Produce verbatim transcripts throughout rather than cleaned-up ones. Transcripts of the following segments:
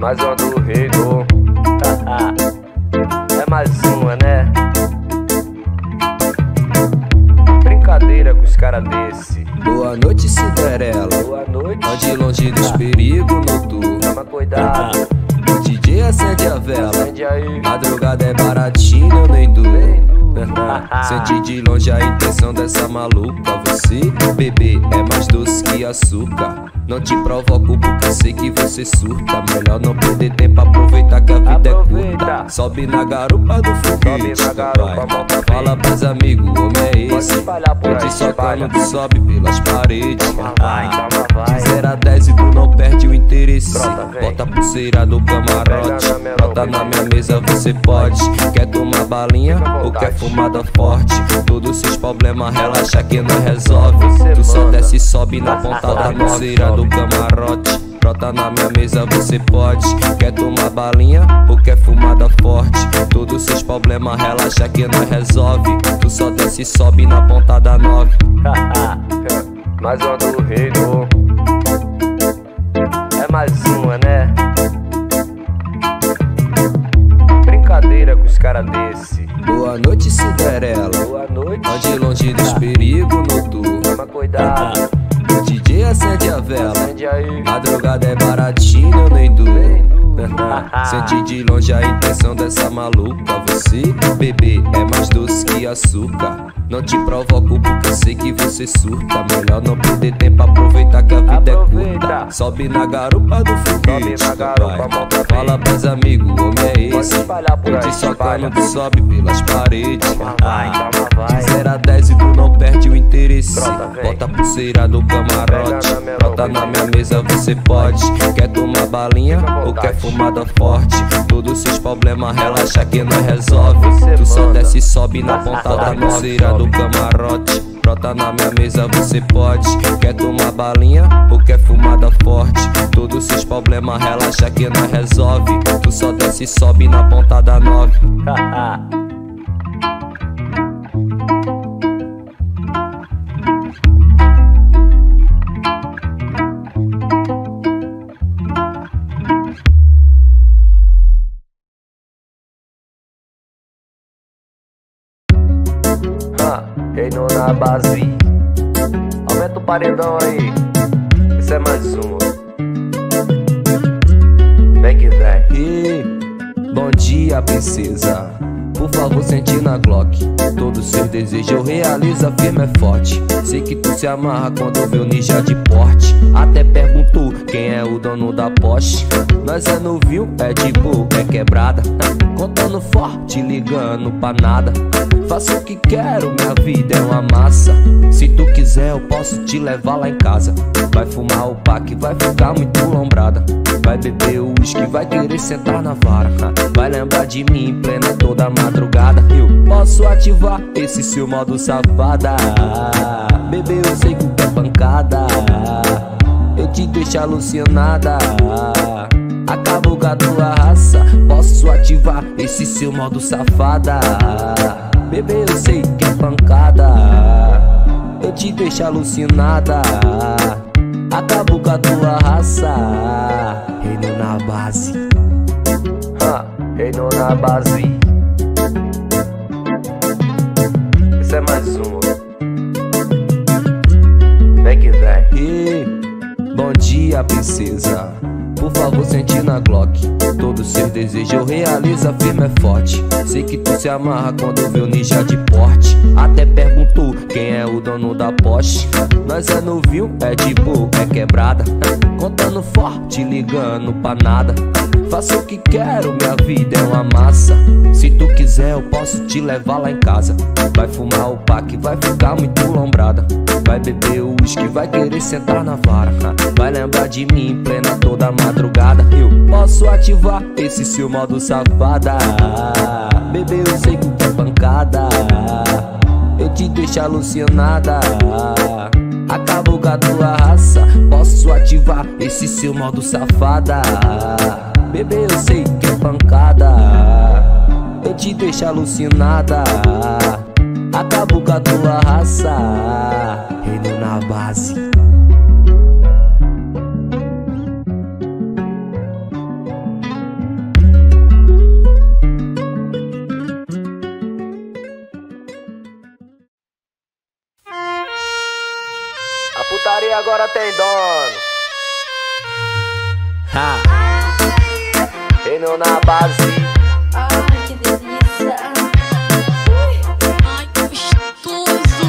mais uma do reino. É mais uma, né? Brincadeira com os caras desse. Boa noite, Cinderela. Boa noite. Ande longe dos perigos noturnos. Toma cuidado. O D J acende a vela. Acende aí. Madrugada é baratinho, eu nem duro. Sente de longe a intenção dessa maluca. Você, bebê, é mais doce que açúcar. Não te provoco porque sei que você surta. Melhor não perder tempo, aproveitar que a vida aproveita. É curta. Sobe na garupa do foguete, garupa. Fala pros amigos, o homem é esse. Pode só quando sobe pelas paredes. Toma, vai, toma, vai. De zero a dez e tu não perde o interesse. Pronto, bota a pulseira do camarote. Bota na minha mesa, você pode. Quer tomar balinha ou quer fumar? Fumada forte, todos seus problemas relaxa que não resolve. Tu só desce e sobe na ponta da pulseira do camarote. Brota na minha mesa, você pode. Quer tomar balinha ou quer fumada forte? Todos seus problemas relaxa que não resolve. Tu só desce e sobe na ponta da nove. Mais uma do reino. É mais uma, né? Brincadeira com os caras desse. Boa noite, Cinderela. Boa noite. Ande longe dos perigos noturnos. Toma cuidado. O D J acende a vela. Acende aí. Madrugada é baratinho, eu nem duro. Sente de longe a intenção dessa maluca. Você, bebê, é mais doce que açúcar. Não te provoco porque sei que você surta. Melhor não perder tempo, aproveitar que a vida aproveita. É curta. Sobe na garupa do foguete, fala pros amigos, o homem é esse. Pode só quando tu sobe pelas paredes. Toma, vai, toma, vai. De zero a dez e tu não perde o interesse. Pronto, bota a pulseira do camarote. Bota na minha mesa, você pode. Quer tomar balinha ou quer fumar? Fumada forte, todos seus problemas relaxa que não resolve. Tu só desce e sobe na ponta da pulseira do camarote. Brota na minha mesa, você pode. Quer tomar balinha ou quer fumada forte? Todos seus problemas relaxa que não resolve. Tu só desce e sobe na ponta da nove. Reino na base, aumenta o paredão aí. Isso é mais um. Vem que vem. Ei, bom dia, princesa. Por favor, sente na Glock. Todo seu desejo eu realizo, firme é forte. Sei que tu se amarra quando vê o ninja de porte. Até perguntou quem é o dono da Porsche. Nós é novinho, é de boca, é quebrada. Contando forte, ligando pra nada. Faço o que quero, minha vida é uma massa. Se tu quiser eu posso te levar lá em casa. Vai fumar o pack, vai ficar muito lombrada. Vai beber o uísque, vai querer sentar na vara. Vai lembrar de mim em plena toda madrugada. Eu posso ativar esse seu modo safada. Bebê, eu sei que é pancada. Eu te deixo alucinada. Acabo com a tua raça. Posso ativar esse seu modo safada. Bebê, eu sei que é pancada. Eu te deixo alucinada. Acabo com a tua raça. Reino na base. Ha, reino na base. Isso é mais um. Vem que vem. Ei, bom dia, princesa. Por favor, sente na Glock. Todo seu desejo eu realizo, firme é forte. Sei que tu se amarra quando vê o ninja de porte. Até perguntou quem é o dono da Porsche. Nós é novinho, é de boca, é quebrada. Contando forte, ligando pra nada. Faço o que quero, minha vida é uma massa. Se tu quiser eu posso te levar lá em casa. Vai fumar o pack, vai ficar muito lombrada. Vai beber o uísque, vai querer sentar na vara. Vai lembrar de mim em plena toda madrugada. Eu posso ativar esse seu modo safada. Bebê, eu sei que é pancada. Eu te deixo alucinada. Acabo com a tua raça. Posso ativar esse seu modo safada. Bebê, eu sei que é pancada. Eu te deixo alucinada. Acabo com a tua raça. Reino na base. Reino na base. Ai, que delícia. Ui, ai, que gostoso.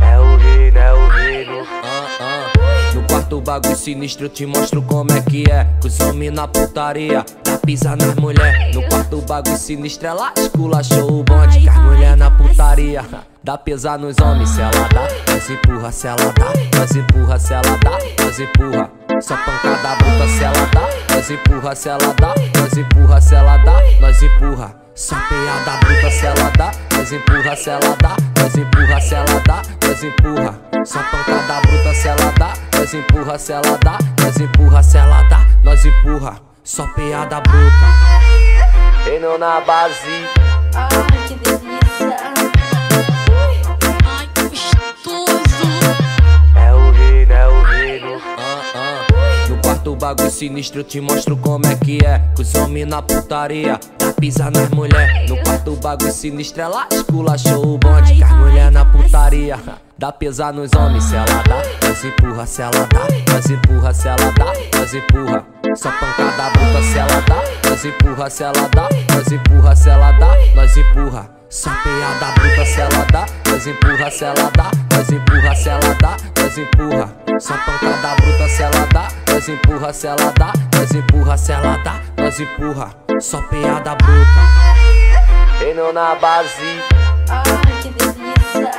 É o Reino, é o Reino. Ah, ah. No quarto bagulho sinistro eu te mostro como é que é. Consome na putaria, tá pisa nas mulher. No quarto bagulho sinistro ela esculachou o bonde. As mulher na putaria dá pesar nos homens. Se ela dá, nós empurra. Se ela dá, nós empurra. Se ela dá, nós empurra. Só pancada bruta. Se ela dá, nós empurra. Se ela dá, nós empurra. Se ela dá, nós empurra. Só peada bruta. Se ela dá, nós empurra. Se ela dá, nós empurra. Se ela dá, nós empurra. Só pancada bruta. Se ela dá, nós empurra. Se ela dá, nós empurra. Se ela dá, nós empurra. Só peada bruta. Reino na base. Ai, que delícia. Ai, que gostoso. É o Reino, é o Reino. No quarto bagulho sinistro eu te mostro como é que é. Consome na putaria, tá pisa nas mulher. No quarto bagulho sinistro ela esculachou o bonde. Que as mulher na putaria dá pesar nos homens. Se ela dá, nós empurra. Se ela dá, nós empurra. Se ela dá, nós empurra. Só pancada bruta. Se ela dá, nós empurra. Se ela dá, nós empurra. Se ela dá, nós empurra. Só peada bruta. Se ela dá, nós empurra. Se ela dá, nós empurra. Se ela dá, nós empurra. Só pancada bruta. Se ela dá, nós empurra. Se ela dá, nós empurra. Se ela dá, nós empurra. Só peada bruta. Reino na base. Ai, que delícia.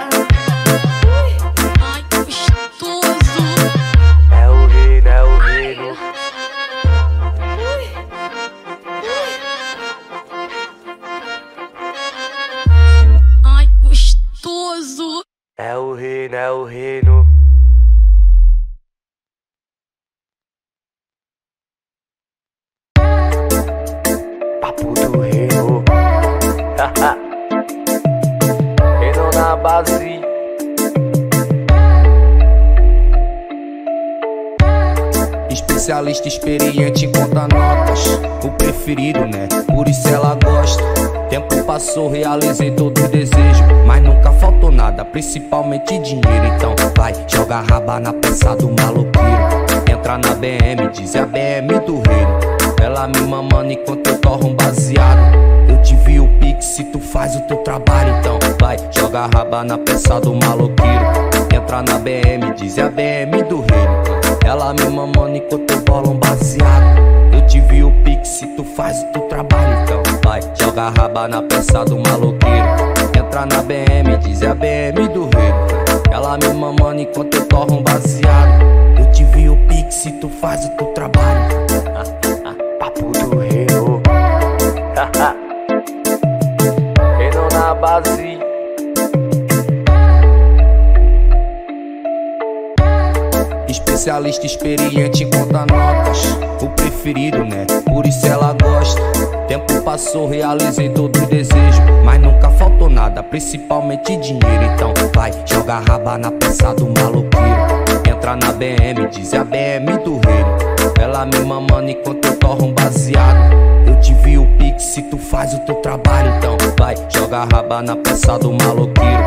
Ui, ai, que gostoso. É o Reino, é o Reino. Ui, ui. Ai, gostoso. É o Reino, é o Reino. Reino na base. Especialista experiente em conta notas, o preferido, né? Por isso ela gosta. Tempo passou, realizei todo o desejo, mas nunca faltou nada, principalmente dinheiro. Então vai, joga raba na peça do maloqueiro. Entra na B M, diz é a B M do reino. Ela me mamando enquanto eu torro um baseado. Eu te vi o pix se tu faz o teu trabalho. Então vai, joga a raba na peça do maloqueiro. Entra na B M, diz é a B M do reino. Ela me mamando enquanto eu bolo um baseado. Eu te vi o pix se tu faz o teu trabalho. Então vai, joga a raba na peça do maloqueiro. Entra na B M, diz é a B M do reino. Ela me mamando enquanto eu torro um baseado. Eu te vi o pix se tu faz o teu trabalho. Do reino. Reino na base. Especialista experiente em conta notas, o preferido, né? Por isso ela gosta. Tempo passou, realizei todo o desejo, mas nunca faltou nada, principalmente dinheiro. Então vai, joga raba na peça do maloqueiro. Entra na B M, diz é a B M do reino. Ela me mamando enquanto eu torro um baseado. Eu te vi o pix se tu faz o teu trabalho. Então vai, joga a raba na peça do maloqueiro.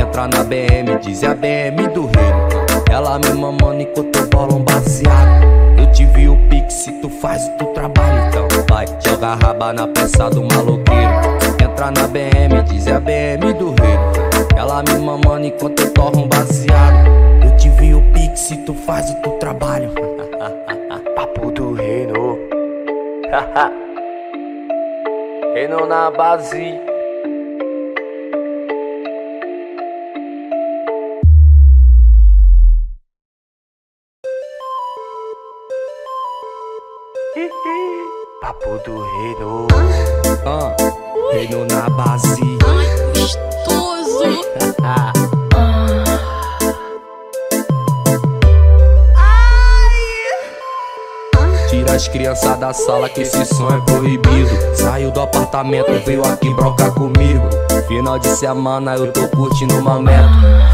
Entra na B M, diz é a B M do reino. Ela me mamando enquanto eu bolo um baseado. Eu te vi o pix se tu faz o teu trabalho. Então vai, joga a raba na peça do maloqueiro. Entra na B M, diz é a B M do reino. Ela me mamando enquanto eu torro um baseado. Eu te vi o pix se tu faz o teu trabalho. Papo do reino. Reino na base. Papo do reino. Ah, reino na base. Ai, gostoso. As crianças da sala que esse som é proibido. Saiu do apartamento, veio aqui broncar comigo. Final de semana eu tô curtindo o momento.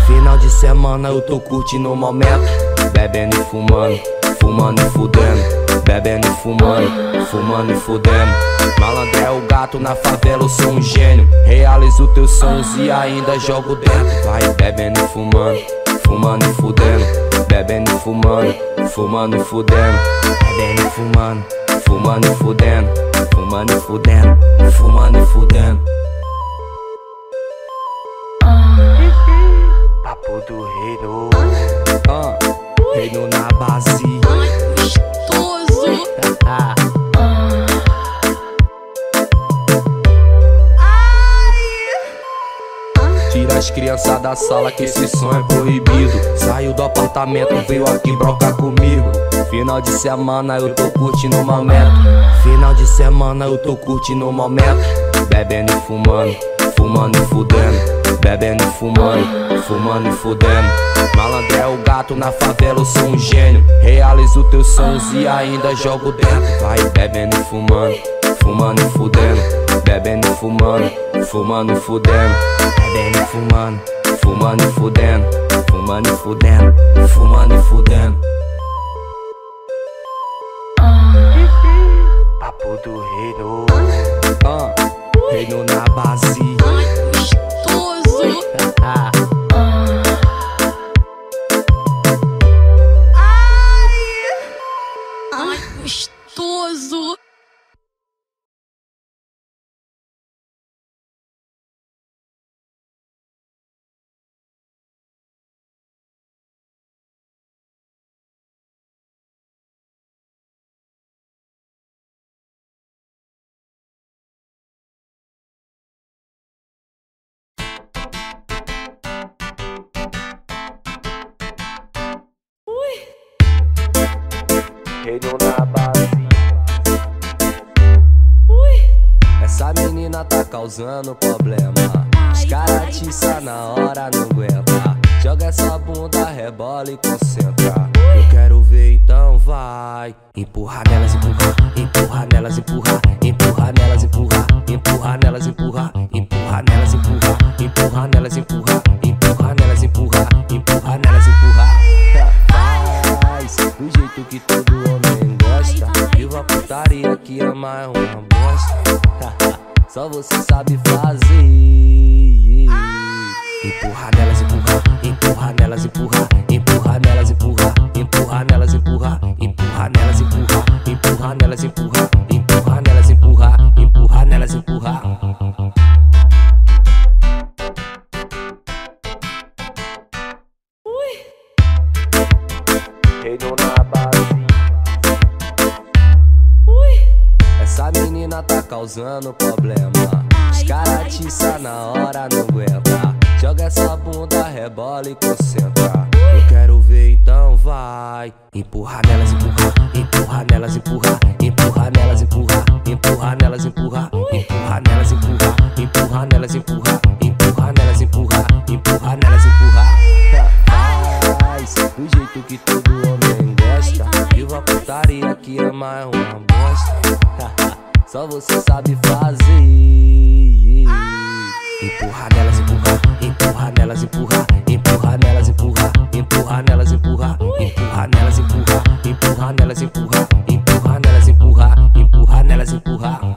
Final de semana eu tô curtindo o momento. Bebendo e fumando, fumando e fudendo. Bebendo e fumando, fumando e fudendo. Malandro é o gato, na favela eu sou um gênio. Realizo teus sonhos e ainda jogo dentro. Vai bebendo e fumando, fumando e fudendo, bebendo e fumando, fumando e fudendo, bebendo e fumando, fumando e fudendo, fumando e fudendo, fumando e fudendo. Papo do reino, ah, reino na base. Tira as crianças da sala que esse som é proibido. Saiu do apartamento, veio aqui broncar comigo. Final de semana eu tô curtindo o momento. Final de semana eu tô curtindo o momento. Bebendo e fumando, fumando e fudendo, bebendo e fumando, fumando e fudendo. Malandro é o gato, na favela eu sou um gênio. Realizo teus sonhos e ainda jogo dentro. Vai bebendo e fumando, fumando e fudendo, bebendo e fumando, fumando e fudendo. Bebendo e fumando, fumando e fudendo, fumando e fudendo, fumando e fudendo. Papo do reino, ah, reino na base. Gostoso. Ah, ai, gostoso. Reino na base. Ui. Essa menina tá causando problema. Os caras tiçam na hora, não aguenta. Joga essa bunda, rebola e concentra. Ui. Eu quero ver, então vai. Empurra nelas, empurra, empurra nelas, empurra, empurra nelas, empurra, empurra nelas, empurra, empurra nelas, empurra, empurra nelas, empurra, empurra nelas, empurra, empurra nelas, empurra. Do jeito que todo homem gosta. Viva a putaria que amar é uma bosta. Só você sabe fazer. Empurra nelas, empurra, empurra nelas, empurra, empurra nelas, empurra, empurra nelas, empurra, empurra nelas, empurra, empurra nelas, empurra, empurra nelas, empurra, empurra nelas, empurra. Reino na base. Ui. Essa menina tá causando problema. Os caras tiçam na hora, não aguenta. Joga essa bunda, rebola e concentra. Eu quero ver, então vai. Empurra nelas, empurra, empurra nelas, empurra, empurra nelas, empurra, empurra nelas, empurra, empurra nelas, empurra, empurra nelas, empurra, empurra nelas, empurra, empurra nelas, empurra. Do jeito que todo homem gosta. Viva a putaria que amar é uma bosta. Só você sabe fazer. Empurra nelas, empurra, empurra nelas, empurra, empurra nelas, empurra, empurra nelas, empurra, empurra nelas, empurra, empurra nelas, empurra, empurra nelas, empurra, empurra nelas, empurra.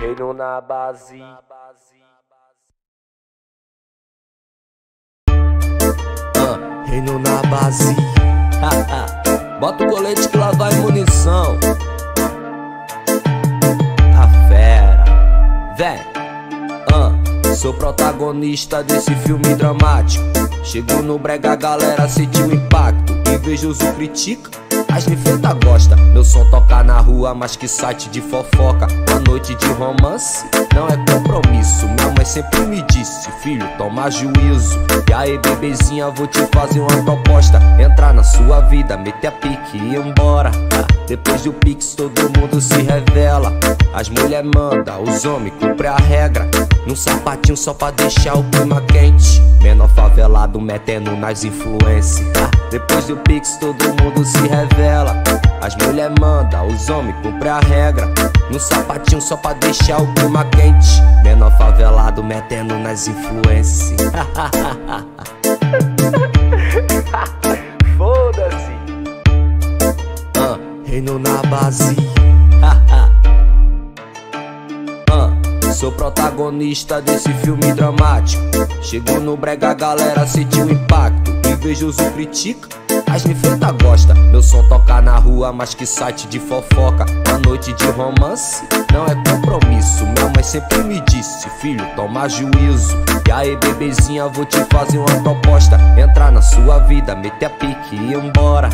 Reino na base. Ah, reino na base. Bota o colete que lá vai munição. Tá fera. Vem. Ah, sou protagonista desse filme dramático. Chegou no brega, a galera sentiu o impacto. Invejoso critica, as ninfeta gosta. Meu som toca na rua, mas que site de fofoca. Uma noite de romance não é compromisso. Minha mãe sempre me disse, filho, toma juízo. E aí, bebezinha, vou te fazer uma proposta. Entrar na sua vida, meter a pique e ir embora. Depois do pix todo mundo se revela. As mulher manda, os homens cumprem a regra. Num sapatinho só pra deixar o clima quente. Menor favelado metendo nas influências. Depois do pix todo mundo se revela. As mulher manda, os homens cumprem a regra. Num sapatinho só pra deixar o clima quente. Menor favelado metendo nas influências. Foda-se. reino na base. uh, Sou protagonista desse filme dramático. Chegou no brega, a galera sentiu o impacto. Invejoso critica, as ninfeta gosta. Meu som toca na rua, mas que site de fofoca. A noite de romance não é compromisso. Minha mãe sempre me disse, filho, toma juízo. E aí, bebezinha, vou te fazer uma proposta. Entrar na sua vida, meter a pique e ir embora.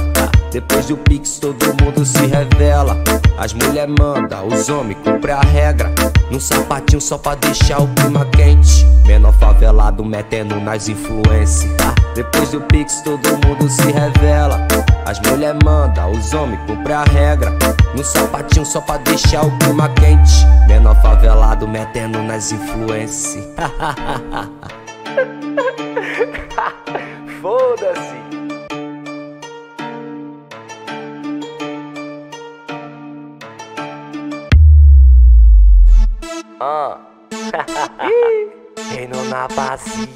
Depois do pix todo mundo se revela. As mulher manda, os homens cumprem a regra. Num sapatinho só pra deixar o clima quente. Menor favelado metendo nas influências. Depois do pix todo mundo se revela. As mulher manda, os homens cumprem a regra. Num sapatinho só pra deixar o clima quente. Menor favelado metendo nas influências. Foda-se. Ah. Reino na base.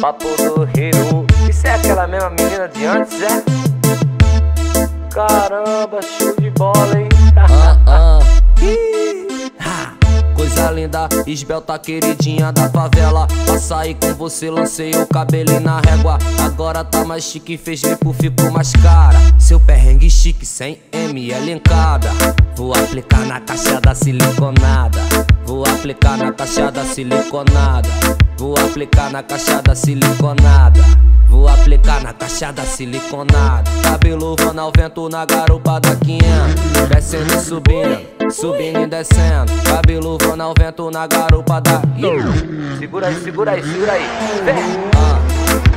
Papo do reino. Isso é aquela mesma menina de antes, é? Caramba, show de bola, hein? Ah, ah. Coisa linda, esbelta, queridinha da favela. Pra sair com você, lancei o cabelinho na régua. Agora tá mais chique, fez lipo, ficou mais cara. Seu perrengue chique, cem mililitros em cada. Vou aplicar na caixa da siliconada. Vou aplicar na caixa da siliconada. Vou aplicar na caixa da siliconada. Vou aplicar na caixa da siliconada. Cabelo vando ao vento na garupa da quinhentos. Descendo e subindo, subindo e descendo. Cabelo vando ao vento na garupa da quinhentos. Segura aí, segura aí, segura aí. ah,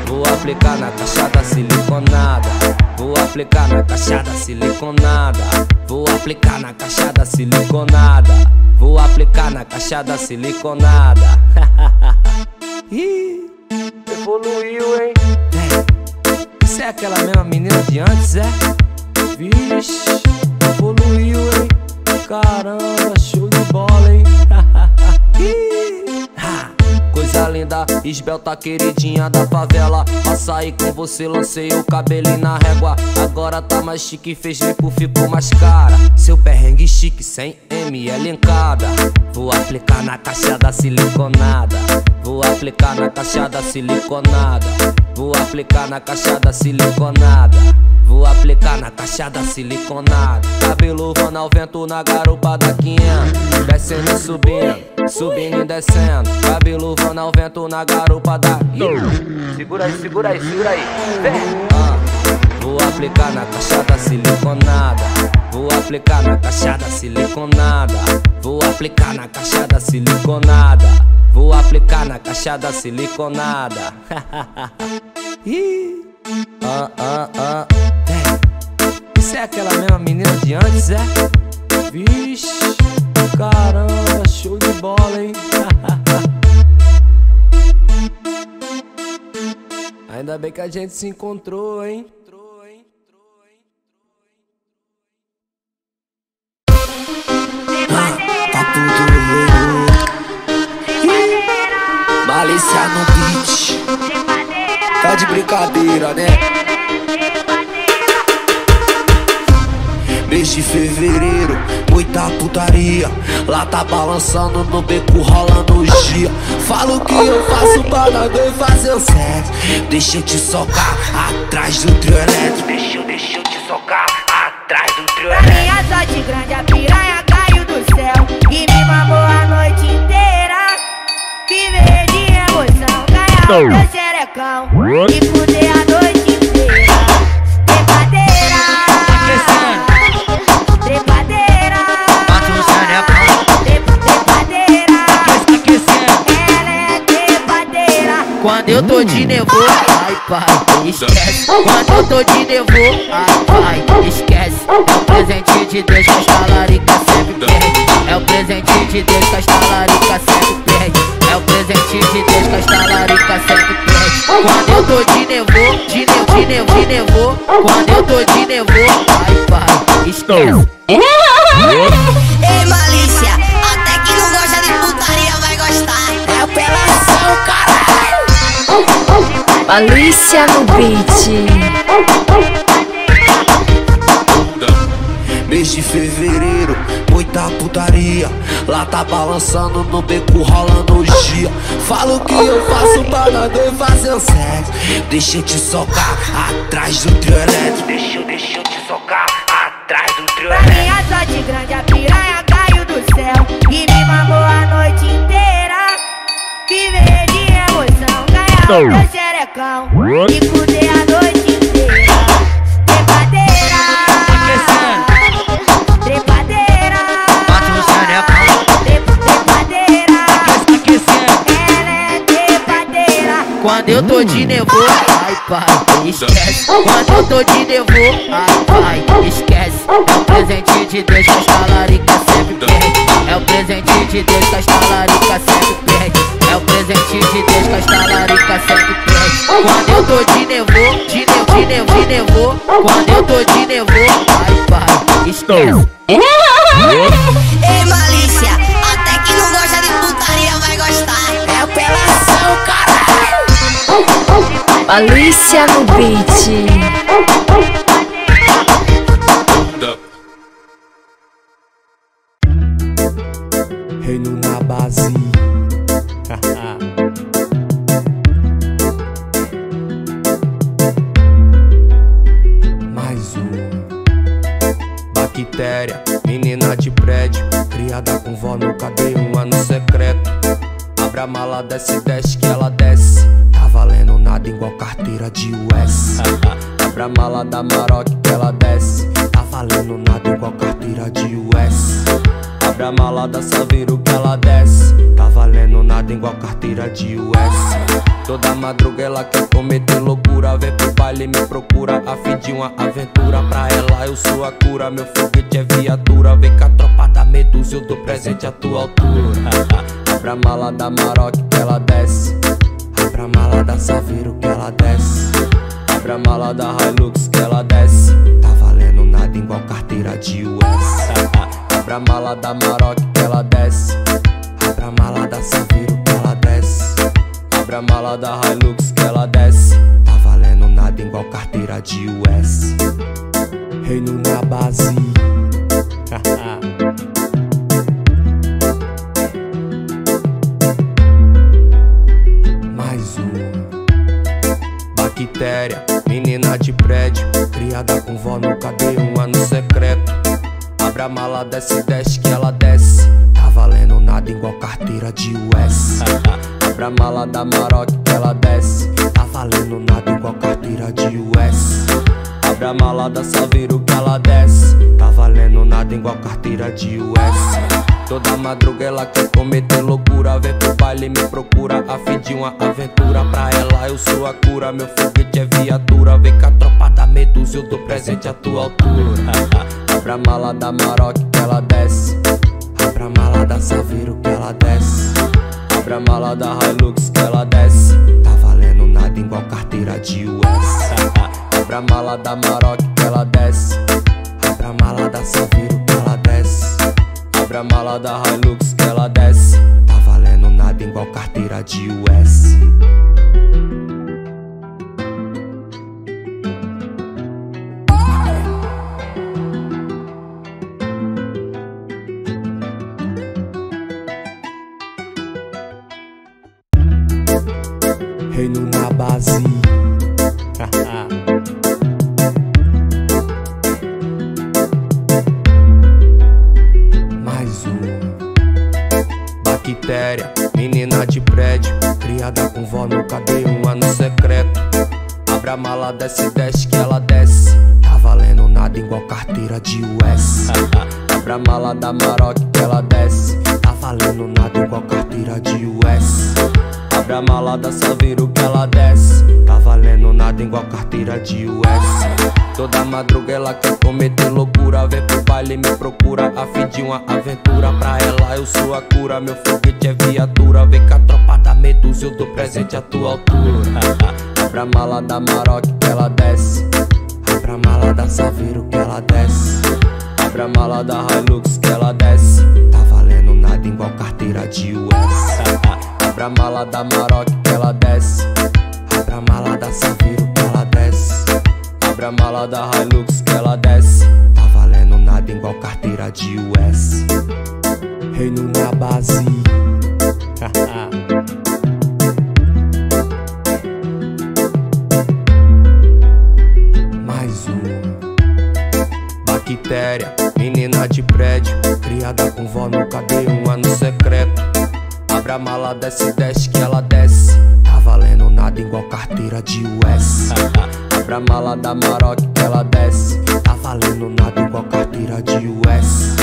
Vou aplicar na caixa da siliconada. Vou aplicar na caixa da siliconada. Vou aplicar na caixa da siliconada. Vou aplicar na caixa da siliconada. Ih, evoluiu, hein? É. Isso é aquela mesma menina de antes, é? Vixe, evoluiu, hein? Caramba, show de bola, hein? Coisa linda, esbelta, queridinha da favela. Pra sair com você, lancei o cabelinho na régua. Agora tá mais chique, fez lipo, ficou mais cara. Seu perrengue chique, cem mililitros em cada. Vou aplicar na caixa da siliconada. Vou aplicar na caixa da siliconada. Vou aplicar na caixa da siliconada. Vou aplicar na caixa da siliconada. Cabelo vando ao vento na garupa da quinhentos. Descendo e subindo, subindo e descendo. Cabelo vando ao vento na garupa da quinhentos. Segura aí, segura aí, segura aí. ah, Vou aplicar na caixa da siliconada. Vou aplicar na caixa da siliconada. Vou aplicar na caixa da siliconada. Vou aplicar na caixa da siliconada. Ih, ah, ah, ah. É. Isso é aquela mesma menina de antes, é? Vixe, caramba, show de bola, hein? Ainda bem que a gente se encontrou, hein? Ah, tá tudo lindo. Malícia no beat. Tá de brincadeira, né? Mês de fevereiro, muita putaria. Lá tá balançando no beco, rolando os dias. Falo que eu faço banador e fazer o sexo. Deixa eu te socar atrás do trio elétrico. Deixa eu, deixa eu te socar atrás do trio elétrico. Pra minha sorte grande, a piranha caiu do céu e me mamou a noite inteira. Viver de emoção, ganhar o meu xerecão e fuder a noite inteira. Trepadeira, trepadeira, trepadeira, ela é trepadeira. Quando eu tô de nervoso, ai pai, esquece. Quando eu tô de nervoso, ai pai, esquece. É o presente de Deus que as talarica sempre perde. É o presente de Deus que as talarica sempre perde. É o presente de Deus que as talarica sempre perde. Quando eu tô de nervoso, de nervo, de nervo, de nervo. Quando eu tô de nervoso, ai pai, esquece. Ei malícia, até que não gosta de putaria vai gostar. É o pelação, caralho. Malícia no beat. vinte e três de fevereiro, muita putaria. Lá tá balançando no beco, rolando os dias. Falo que eu faço pra nós dois fazer sexo. Deixa eu te socar atrás do trio elétrico. Deixa, deixa eu te socar atrás do trio elétrico. Pra minha sorte grande, a piranha caiu do céu e me mamou a noite inteira. Viver de emoção, ganhar o meu xerecão e fuder a noite inteira. Quando eu tô de nervoso, ai pai, esquece. Quando eu tô de nervoso, ai pai, esquece. É o presente de Deus que as talarica sempre perde. É o presente de Deus que as talarica sempre perde. É o presente de Deus que as talarica sempre perde. Quando eu tô de nervoso, de nervoso, de nervoso, de nervoso. Quando eu tô de nervoso, ai pai, esquece. Ei malícia, até que não gosta de putaria vai gostar. É o pelação, caralho. Alicia no beat. Reino na base. Mais uma bactéria, menina de prédio, criada com vó no cadeio, um ano secreto. Abre a mala, desce, desce que ela desce. Valendo nada igual carteira de U S. Abra a mala da Maroc que ela desce. Tá valendo nada igual carteira de U S. Abra a mala da Saveiro que ela desce. Tá valendo nada igual carteira de U S. Toda madruga ela quer cometer loucura. Vem pro baile me procura a fim de uma aventura. Pra ela eu sou a cura, meu foguete é viatura. Vem com a tropa da Medusa, eu dou presente à tua altura. Abra a mala da Maroc que ela desce. Abra a mala da Saveiro que ela desce. Abra a mala da Hilux que ela desce. Tá valendo nada igual carteira de U S. Abra a mala da Maroc que ela desce. Abra a mala da Saveiro que ela desce. Abra a mala da Hilux que ela desce. Tá valendo nada igual carteira de U S. Reino na base. Menina de prédio, criada com vó no cadeio, um ano secreto. Abra a mala, desce, desce que ela desce. Tá valendo nada igual carteira de U S. Abra a mala da Maroc que ela desce. Tá valendo nada igual carteira de U S. Abra a mala da Saveiro que ela desce. Tá valendo nada igual carteira de U S. Toda madruga ela quer cometer loucura. Vem pro baile me procura a fim de uma aventura. Pra ela eu sou a cura, meu foguete é viatura. Vem com a tropa da Medusa, eu dou presente à tua altura. Abra a mala da Maroc que ela desce. Abra a mala da Saveiro que ela desce. Abra a mala da Hilux que ela desce. Tá valendo nada igual carteira de U S. Abra a mala da Maroc que ela desce. Abra a mala da Saveiro que ela desce. Abra a mala da Hilux que ela desce. Tá valendo nada igual carteira de U S. Reino na base. Menina de prédio, criada com vó no cadeio, um ano secreto. Abra a mala, desce, desce que ela desce. Tá valendo nada igual carteira de U S. Abra a mala da Maroc que ela desce. Tá valendo nada igual carteira de U S. Abra a mala da Saveiro que ela desce. Tá valendo nada igual carteira de U S. Toda madruga ela quer cometer loucura. Vem pro baile me procura a fim de uma aventura. Pra ela eu sou a cura, meu foguete é viatura. Vem com a tropa da Medusa, eu dou presente à tua altura. Abra a mala da Maroc que ela desce. Abra a mala da Saveiro que ela desce. Abra a mala da Hilux que ela desce. Tá valendo nada igual carteira de U S. Abra a mala da Maroc que ela desce. Abra a mala da Saveiro que ela desce. Abra a mala da Hilux que ela desce. Tá valendo nada igual de U S. Reino na base. Mais uma. Bactéria, menina de prédio, criada com vó no cabelo, um ano secreto. Abre a mala, desce, desce que ela desce. Tá valendo nada igual carteira de U S. Abre a mala da Maroc que ela desce. Tá valendo nada igual carteira de U S.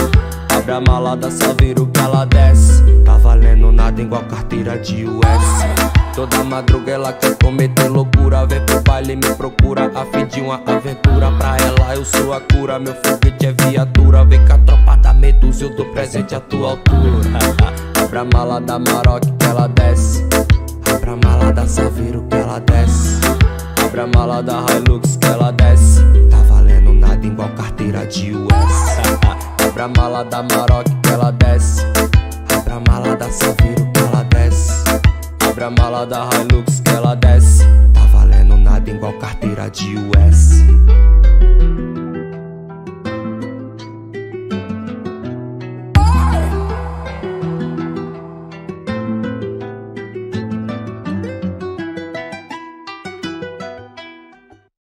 Abre a mala da Saveiro que ela desce. Tá valendo nada igual carteira de U S. Toda madruga ela quer cometer loucura. Vem pro baile me procura a fim de uma aventura. Pra ela eu sou a cura, meu foguete é viatura. Vem com a tropa da Medusa, eu dou presente à tua altura. Abre a mala da Maroc que ela desce. Abre a mala da Saveiro que ela desce. Abre a mala da Hilux que ela desce. Tá valendo nada igual carteira de U S. Abre a mala da Maroc que ela desce. Abre a mala da Saveiro que ela desce. Abre a mala da Hilux que ela desce. Tá valendo nada igual carteira de U S.